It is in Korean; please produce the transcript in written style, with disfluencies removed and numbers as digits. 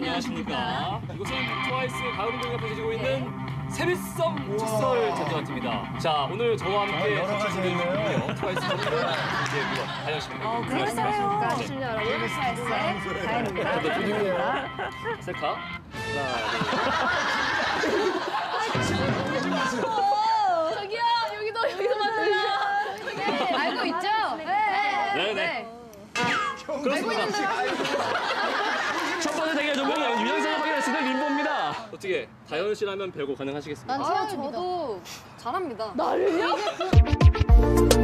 안녕하십니까. 이곳은 트와이스 가을 운동회 보시고 있는 세뱃섬 축설 제주아트입니다. 자, 오늘 저와 함께 여러분들이요. 트와이스 다현 씨입니다. 안녕하십니까. 시청자 여러분, 트와이스의 다현입니다. 셀카. 하나, 둘. 저기요, 여기도 맞아요. 알고 있죠? 네. 그렇습니다. 첫 번째 대결 종목은 유연성을 확인했으면 림보입니다. 어떻게 다현 씨라면 별거 가능하시겠습니까? 저도 잘합니다. 나를요?